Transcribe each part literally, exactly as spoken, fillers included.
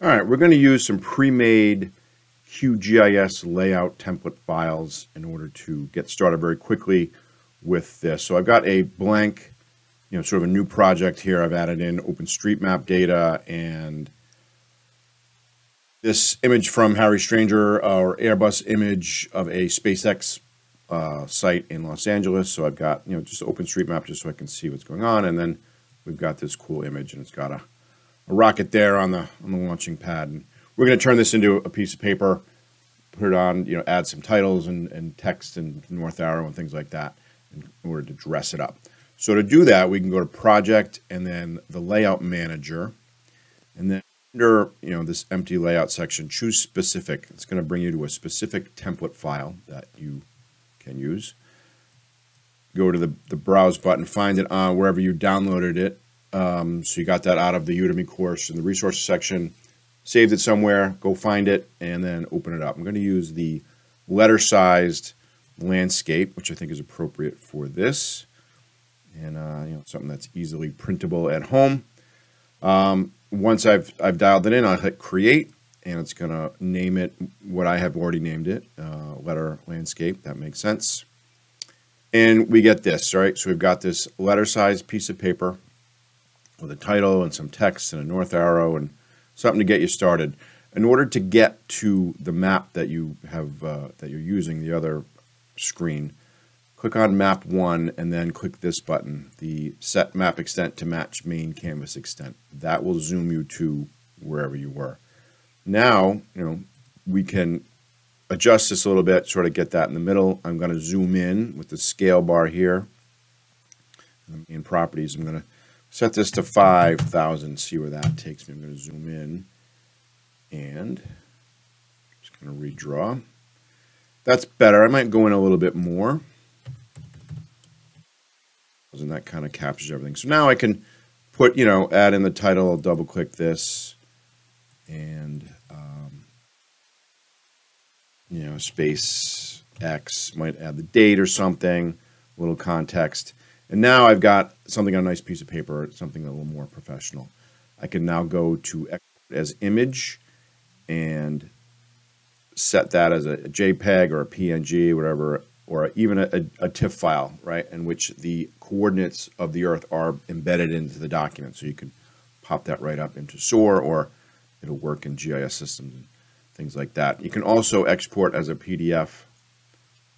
All right, we're going to use some pre-made Q G I S layout template files in order to get started very quickly with this. So I've got a blank, you know, sort of a new project here. I've added in OpenStreetMap data and this image from Harry Stranger, or Airbus image of a SpaceX uh, site in Los Angeles. So I've got, you know, just OpenStreetMap just so I can see what's going on. And then we've got this cool image, and it's got a a rocket there on the on the launching pad, and we're going to turn this into a piece of paper, put it on, you know, add some titles and, and text and North Arrow and things like that in order to dress it up. So to do that, we can go to Project and then the Layout Manager, and then under, you know, this empty layout section, choose Specific. It's going to bring you to a specific template file that you can use. Go to the the Browse button, find it on wherever you downloaded it. Um, so you got that out of the Udemy course in the resources section, saved it somewhere, go find it, and then open it up. I'm going to use the letter-sized landscape, which I think is appropriate for this, and uh, you know, something that's easily printable at home. Um, once I've, I've dialed it in, I'll hit Create, and it's going to name it what I have already named it, uh, letter landscape. That makes sense. And we get this, right? So we've got this letter-sized piece of paper with a title and some text and a north arrow and something to get you started. In order to get to the map that you have uh, that you're using, the other screen, click on map one and then click this button, the set map extent to match main canvas extent. That will zoom you to wherever you were. Now, you know, we can adjust this a little bit, sort of get that in the middle. I'm going to zoom in with the scale bar here. In properties, I'm going to set this to five thousand, see where that takes me. I'm going to zoom in and just going to redraw. That's better. I might go in a little bit more. And that kind of captures everything. So now I can put, you know, add in the title, double click this, and, um, you know, space X, might add the date or something, a little context. And now I've got something on a nice piece of paper, something a little more professional. I can now go to export as image and set that as a JPEG or a P N G, whatever, or even a, a TIFF file, right, in which the coordinates of the Earth are embedded into the document. So you can pop that right up into Soar, or it'll work in G I S systems and things like that. You can also export as a P D F.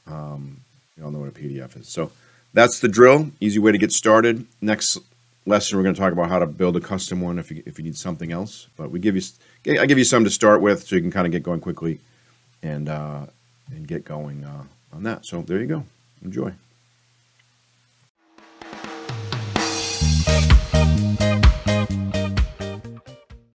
Um, you all know what a P D F is. So that's the drill. Easy way to get started. Next lesson, we're going to talk about how to build a custom one if you, if you need something else. But we give you, I give you some to start with so you can kind of get going quickly and, uh, and get going uh, on that. So there you go. Enjoy.